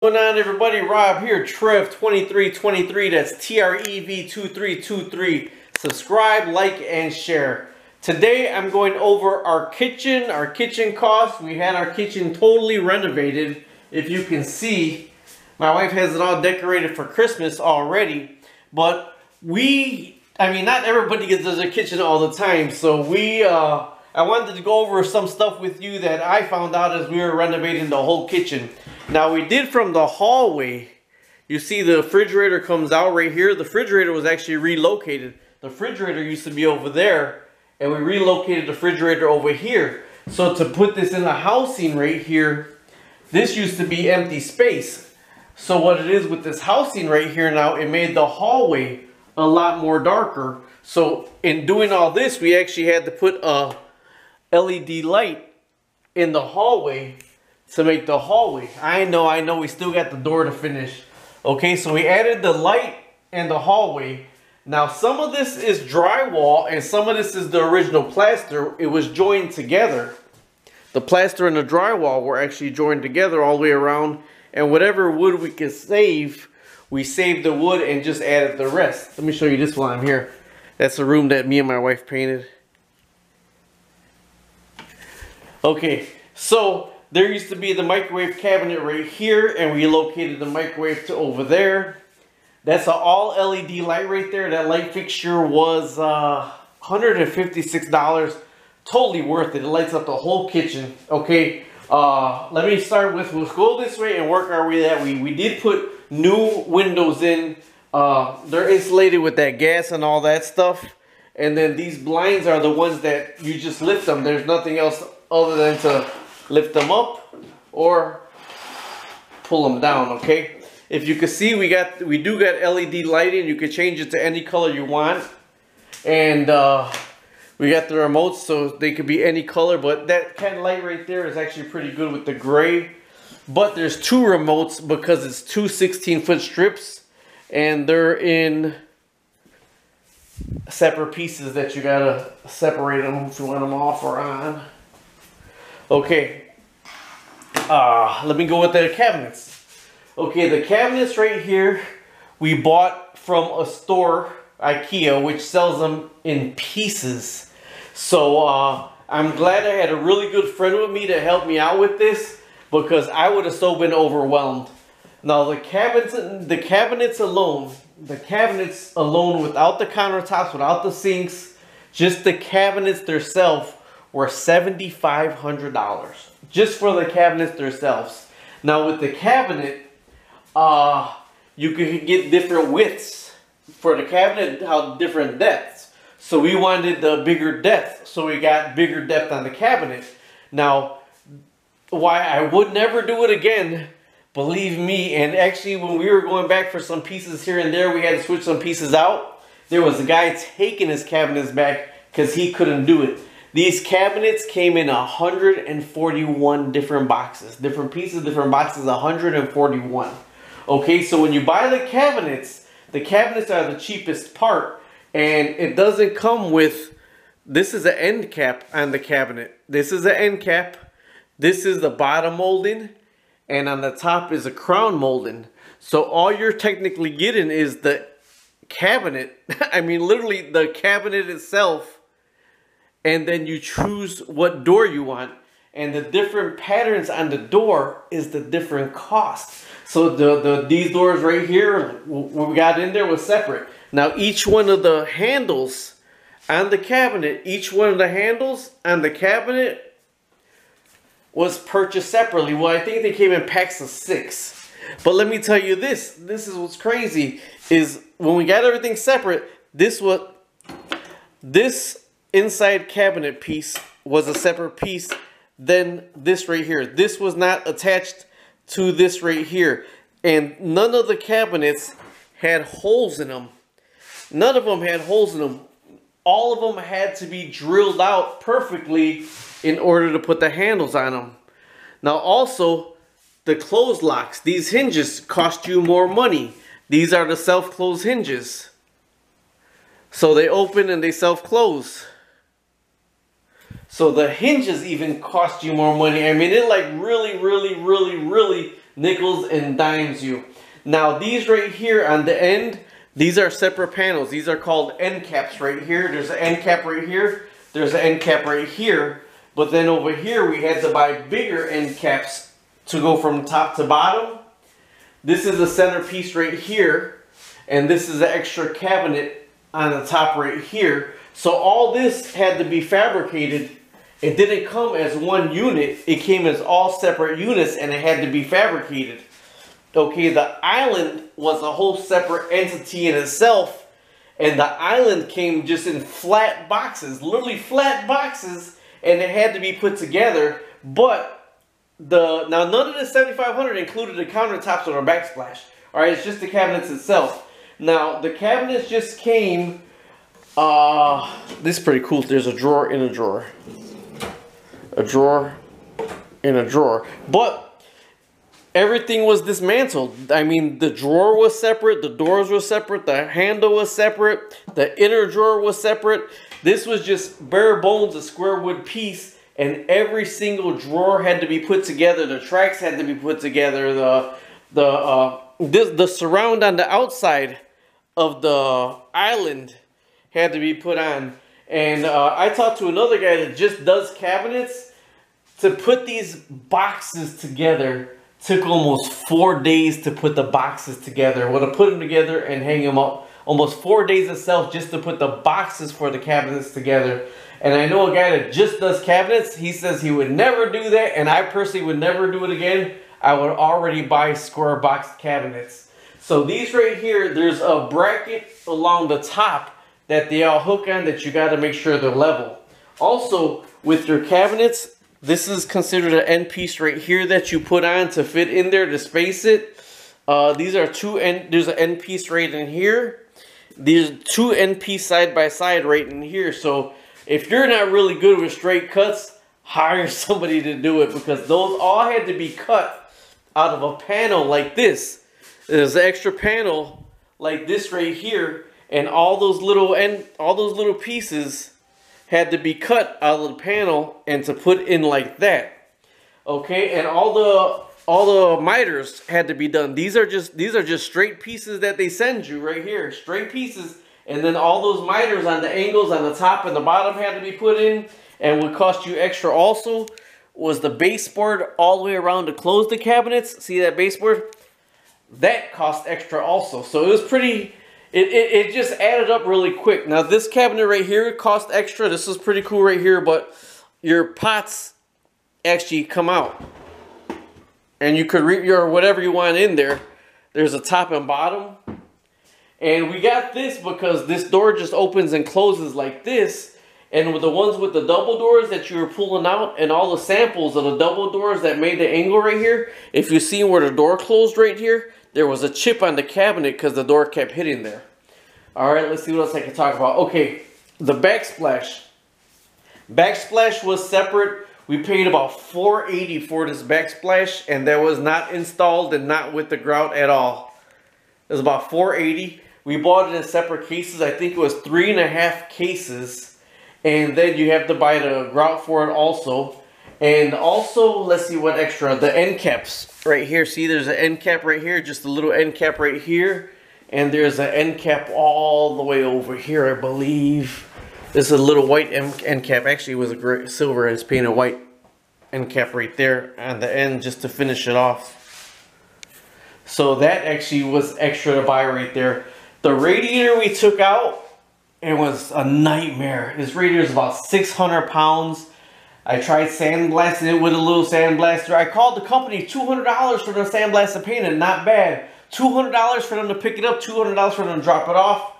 What's going on, everybody? Rob here, Trev2323, that's T-R-E-V-2323. Subscribe, like, and share. Today I'm going over our kitchen costs. We had our kitchen totally renovated. If you can see, my wife has it all decorated for Christmas already. But not everybody gets their kitchen all the time. So I wanted to go over some stuff with you that I found out as we were renovating the whole kitchen. Now, we did from the hallway. You see the refrigerator comes out right here. The refrigerator was actually relocated. The refrigerator used to be over there, and we relocated the refrigerator over here. So to put this in the housing right here, this used to be empty space. So what it is with this housing right here now, it made the hallway a lot more darker. So in doing all this, we actually had to put a LED light in the hallway to make the hallway. I know, we still got the door to finish. Okay, so we added the light and the hallway. Now, some of this is drywall and some of this is the original plaster. It was joined together. The plaster and the drywall were actually joined together all the way around, and whatever wood we could save, we saved the wood and just added the rest. Let me show you this while I'm here. That's the room that me and my wife painted. Okay, so there used to be the microwave cabinet right here, and we located the microwave to over there. That's an all LED light right there. That light fixture was $156. Totally worth it. It lights up the whole kitchen. Okay, let me start with, we'll go this way and work our way that way. We did put new windows in. They're insulated with that gas and all that stuff. And then these blinds are the ones that you just lift them. There's nothing else other than to lift them up or pull them down. Okay, if you can see, we do got LED lighting. You can change it to any color you want, and we got the remotes, so they could be any color. But that kind of light right there is actually pretty good with the gray. But there's two remotes because it's two 16-foot strips, and they're in separate pieces that you gotta separate them if you want them off or on. Okay, let me go with the cabinets. Okay, the cabinets right here, we bought from a store, IKEA, which sells them in pieces. So I'm glad I had a really good friend with me to help me out with this, because I would have so been overwhelmed. Now, the cabinets alone, without the countertops, without the sinks, just the cabinets themselves, were $7,500 just for the cabinets themselves. Now, with the cabinet, you could get different widths for the cabinet, how different depths. So we wanted the bigger depth, so we got bigger depth on the cabinet. Now, why I would never do it again, believe me. And actually, when we were going back for some pieces here and there, we had to switch some pieces out. There was a guy taking his cabinets back because he couldn't do it. These cabinets came in 141 different boxes. Different pieces, different boxes, 141. Okay, so when you buy the cabinets are the cheapest part. And it doesn't come with, this is an end cap on the cabinet. This is an end cap. This is the bottom molding. And on the top is a crown molding. So all you're technically getting is the cabinet. I mean, literally the cabinet itself. And then you choose what door you want, and the different patterns on the door is the different cost. So these doors right here, what we got in there was separate. Now, each one of the handles on the cabinet, was purchased separately. Well, I think they came in packs of 6. But let me tell you this, this is what's crazy, is when we got everything separate, this inside cabinet piece was a separate piece than this right here. This was not attached to this right here, and none of the cabinets had holes in them. None of them had holes in them. All of them had to be drilled out perfectly in order to put the handles on them. Now, also, the close locks, these hinges cost you more money. These are the self-close hinges, so they open and they self-close. So the hinges even cost you more money. I mean, it like really nickels and dimes you. Now these right here on the end, these are separate panels. These are called end caps right here. There's an end cap right here. There's an end cap right here. But then over here we had to buy bigger end caps to go from top to bottom. This is the centerpiece right here. And this is an extra cabinet on the top right here. So all this had to be fabricated. It didn't come as one unit. It came as all separate units and it had to be fabricated. Okay, the island was a whole separate entity in itself, and the island came just in flat boxes, literally flat boxes, and it had to be put together. But now none of the 7500 included the countertops or the backsplash. All right, it's just the cabinets itself. Now the cabinets just came. This is pretty cool. There's a drawer in a drawer, a drawer in a drawer, but everything was dismantled. I mean, the drawer was separate, the doors were separate, the handle was separate, the inner drawer was separate. This was just bare bones, a square wood piece, and every single drawer had to be put together. The tracks had to be put together. The surround on the outside of the island had to be put on. And I talked to another guy that just does cabinets. To put these boxes together took almost 4 days to put the boxes together. We're gonna put them together and hang them up. Almost 4 days itself just to put the boxes for the cabinets together. And I know a guy that just does cabinets. He says he would never do that, and I personally would never do it again. I would already buy square box cabinets. So these right here, there's a bracket along the top that they all hook on that you gotta make sure they're level. Also, with your cabinets, this is considered an end piece right here that you put on to fit in there to space it. These are two end. There's an end piece right in here. These are two end piece side by side right in here. So if you're not really good with straight cuts, hire somebody to do it, because those all had to be cut out of a panel like this. There's an extra panel like this right here, and all those little pieces had to be cut out of the panel and to put in like that. Okay, and all the miters had to be done. These are just straight pieces that they send you right here, straight pieces, and then all those miters on the angles on the top and the bottom had to be put in. And what cost you extra also was the baseboard all the way around to close the cabinets. See that baseboard? That cost extra also. So it was pretty. It just added up really quick. Now this cabinet right here cost extra. This is pretty cool right here, but your pots actually come out. And you could reap your whatever you want in there. There's a top and bottom. And we got this because this door just opens and closes like this. And with the ones with the double doors that you were pulling out and all the samples of the double doors that made the angle right here, if you see where the door closed right here, there was a chip on the cabinet because the door kept hitting there. All right, let's see what else I can talk about. Okay, the backsplash. Backsplash was separate. We paid about $480 for this backsplash, and that was not installed and not with the grout at all. It was about $480. We bought it in separate cases. I think it was 3.5 cases, and then you have to buy the grout for it also. And also, let's see what extra. The end caps right here. See, there's an end cap right here. Just a little end cap right here. And there's an end cap all the way over here, I believe. This is a little white end cap. Actually, it was a gray, silver, and it's painted white end cap right there on the end just to finish it off. So that actually was extra to buy right there. The radiator we took out, it was a nightmare. This radiator is about 600 pounds. I tried sandblasting it with a little sandblaster. I called the company, $200 for them to sandblast the paint, and not bad. $200 for them to pick it up, $200 for them to drop it off.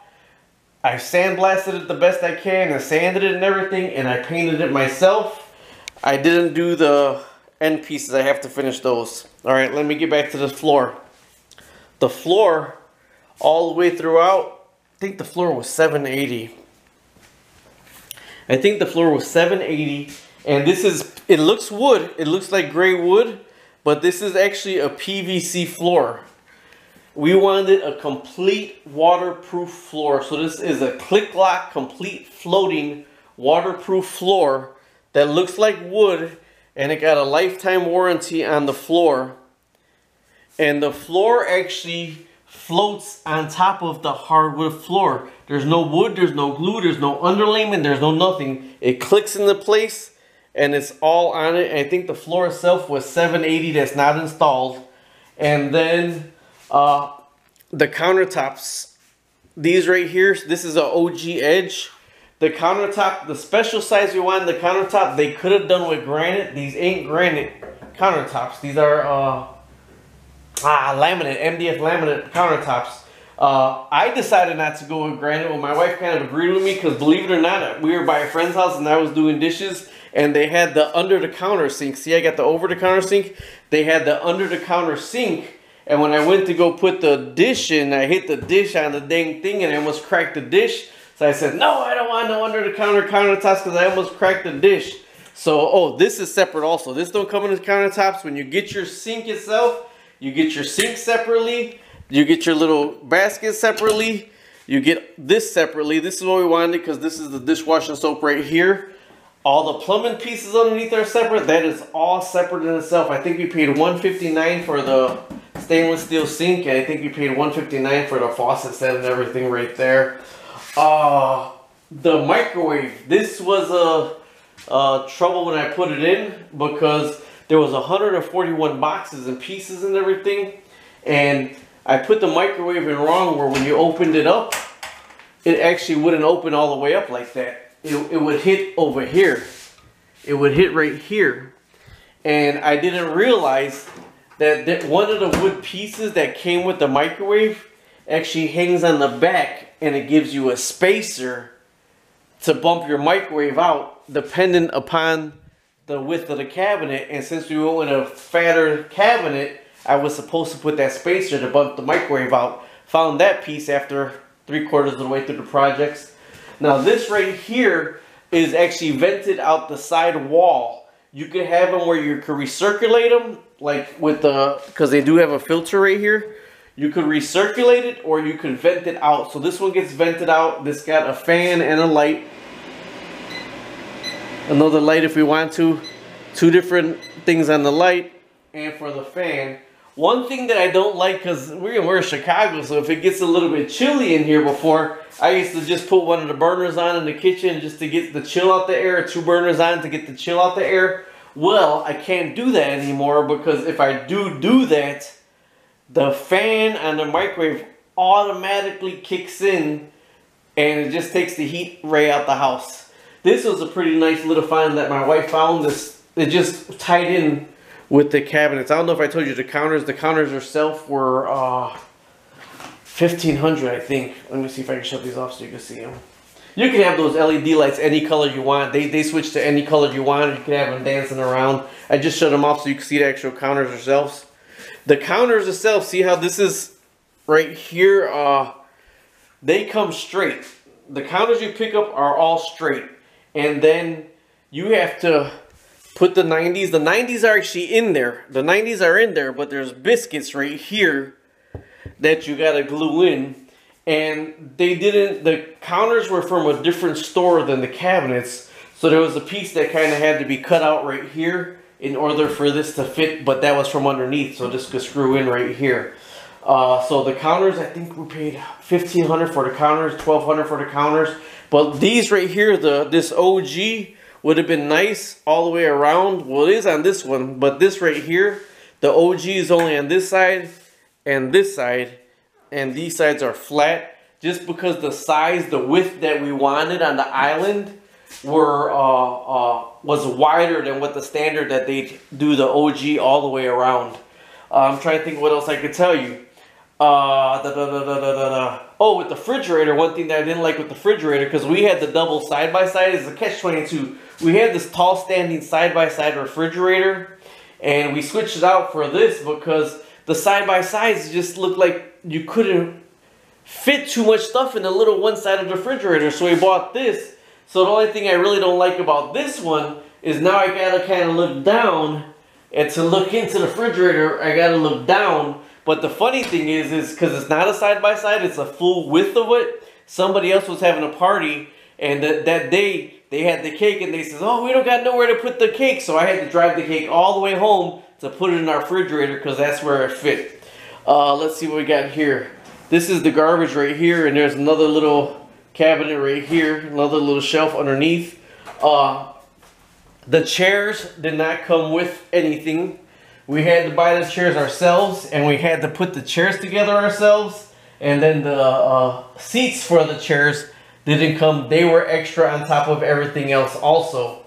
I sandblasted it the best I can, I sanded it and everything, and I painted it myself. I didn't do the end pieces, I have to finish those. All right, let me get back to the floor. The floor, all the way throughout, I think the floor was $780. I think the floor was $780. And this is, it looks wood, it looks like gray wood, but this is actually a PVC floor. We wanted a complete waterproof floor. So this is a click-lock, complete floating waterproof floor that looks like wood, and it got a lifetime warranty on the floor. and the floor actually floats on top of the hardwood floor. There's no wood, there's no glue, there's no underlayment, there's no nothing. It clicks into place and it's all on it. I think the floor itself was 780, that's not installed. And then the countertops, these right here, this is an OG edge. The countertop, the special size we want in the countertop, they could have done with granite. These ain't granite countertops. These are laminate, MDF laminate countertops. I decided not to go with granite. Well, my wife kind of agreed with me because, believe it or not, we were by a friend's house and I was doing dishes and they had the under-the-counter sink. See, I got the over-the-counter sink. They had the under-the-counter sink. And when I went to go put the dish in, I hit the dish on the dang thing and I almost cracked the dish. So I said, no, I don't want no under-the-counter countertops because I almost cracked the dish. So, oh, this is separate also. This don't come in the countertops. When you get your sink itself, you get your sink separately. You get your little basket separately. You get this separately. This is what we wanted because this is the dishwashing soap right here. All the plumbing pieces underneath are separate. That is all separate in itself. I think we paid $159 for the stainless steel sink, and I think you paid $159 for the faucet set and everything right there. The microwave, this was a trouble when I put it in because there was 141 boxes and pieces and everything, and I put the microwave in wrong where when you opened it up, it actually wouldn't open all the way up like that. It would hit over here. It would hit right here, and I didn't realize that one of the wood pieces that came with the microwave actually hangs on the back, and it gives you a spacer to bump your microwave out dependent upon the width of the cabinet. And since we went with a fatter cabinet, I was supposed to put that spacer to bump the microwave out. Found that piece after 3/4 of the way through the projects. Now this right here is actually vented out the side wall. You could have them where you could recirculate them, like with the, because they do have a filter right here. You could recirculate it or you could vent it out. So this one gets vented out. This got a fan and a light. Another light if we want to. Two different things on the light and for the fan. One thing that I don't like, because we're in Chicago, so if it gets a little bit chilly in here before, I used to just put one of the burners on in the kitchen just to get the chill out the air, two burners on to get the chill out the air. Well, I can't do that anymore because if I do that, the fan on the microwave automatically kicks in and it just takes the heat right out the house. This was a pretty nice little find that my wife found. This, it just tied in with the cabinets. I don't know if I told you the counters herself were $1,500, I think. Let me see if I can shut these off so you can see them. You can have those LED lights any color you want. They switch to any color you want. You can have them dancing around. I just shut them off so you can see the actual counters themselves. The counters themselves, see how this is right here? They come straight. The counters you pick up are all straight. And then you have to put the 90s. The 90s are actually in there. The 90s are in there, but there's biscuits right here that you gotta glue in, and they didn't, the counters were from a different store than the cabinets, so there was a piece that kind of had to be cut out right here in order for this to fit, but that was from underneath, so this could screw in right here. So the counters, I think we paid $1,500 for the counters, $1,200 for the counters, but these right here, this OG would have been nice all the way around. Well, it is on this one, but this right here, the OG is only on this side and this side, and these sides are flat just because the size, the width that we wanted on the island was wider than what the standard that they do the OG all the way around. I'm trying to think what else I could tell you. Oh, with the refrigerator, one thing that I didn't like with the refrigerator, because we had the double side-by-side, is a catch-22. We had this tall standing side-by-side refrigerator, and we switched it out for this because the side-by-sides just looked like you couldn't fit too much stuff in the little one side of the refrigerator, so we bought this. So the only thing I really don't like about this one is now I gotta kind of look down, and to look into the refrigerator, I gotta look down. But the funny thing is because it's not a side-by-side, it's a full width of it. Somebody else was having a party, and that day they had the cake, and they says, oh, we don't got nowhere to put the cake, so I had to drive the cake all the way home to put it in our refrigerator because that's where it fit. Let's see what we got here. This is the garbage right here, and there's another little cabinet right here, another little shelf underneath. The chairs did not come with anything. We had to buy the chairs ourselves, and we had to put the chairs together ourselves. And then the seats for the chairs didn't come. They were extra on top of everything else also.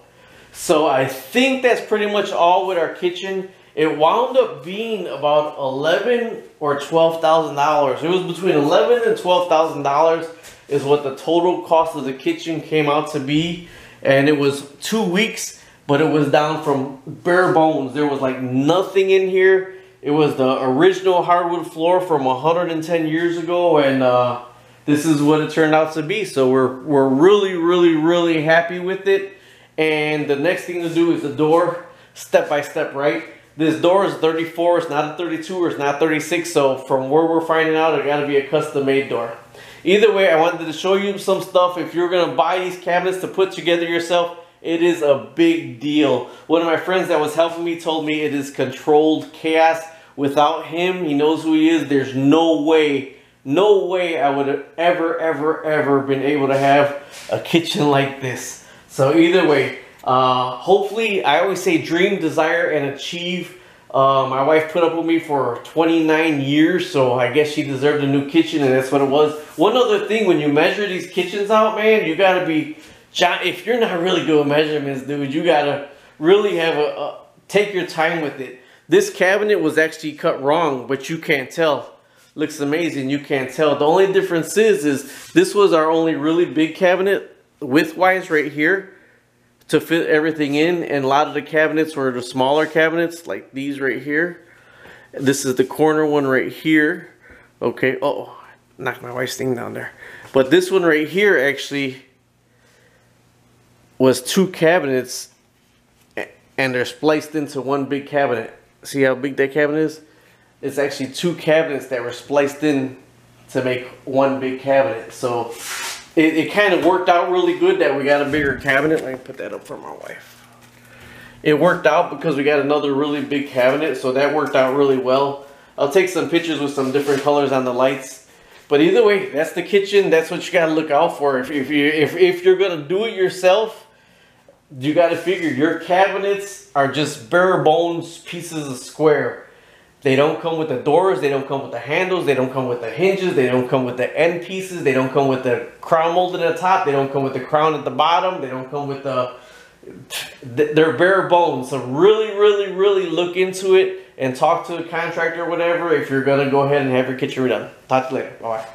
So I think that's pretty much all with our kitchen. It wound up being about $11,000 or $12,000. It was between $11,000 and $12,000 is what the total cost of the kitchen came out to be. And it was 2 weeks, but it was down from bare bones. There was like nothing in here. It was the original hardwood floor from 110 years ago, and this is what it turned out to be. So we're really, really, really happy with it. And the next thing to do is the door, step by step, right? This door is 34, it's not a 32, or it's not 36, so from where we're finding out, it gotta be a custom-made door. Either way, I wanted to show you some stuff. If you're gonna buy these cabinets to put together yourself, it is a big deal. One of my friends that was helping me told me it is controlled chaos. Without him, he knows who he is, there's no way, no way I would have ever been able to have a kitchen like this. So either way, hopefully, I always say dream, desire, and achieve. My wife put up with me for 29 years, so I guess she deserved a new kitchen, and that's what it was. One other thing, when you measure these kitchens out, man, you gotta be, if you're not really good with measurements, dude, you gotta really have take your time with it. This cabinet was actually cut wrong, but you can't tell. Looks amazing, you can't tell. The only difference is this was our only really big cabinet, width-wise right here, to fit everything in, and a lot of the cabinets were the smaller cabinets like these right here. This is the corner one right here. Okay, oh, knocked my wife's thing down there. But this one right here actually was two cabinets, and they're spliced into one big cabinet. See how big that cabinet is? It's actually two cabinets that were spliced in to make one big cabinet. So it kind of worked out really good that we got a bigger cabinet. Let me put that up for my wife. It worked out because we got another really big cabinet, so that worked out really well. I'll take some pictures with some different colors on the lights. But either way, that's the kitchen. That's what you got to look out for. If you're going to do it yourself, you got to figure your cabinets are just bare bones pieces of square. They don't come with the doors, they don't come with the handles, they don't come with the hinges, they don't come with the end pieces, they don't come with the crown mold at the top, they don't come with the crown at the bottom, they don't come with the... They're bare bones, so really, really, really look into it and talk to a contractor or whatever if you're going to go ahead and have your kitchen redone. Talk to you later. Bye-bye.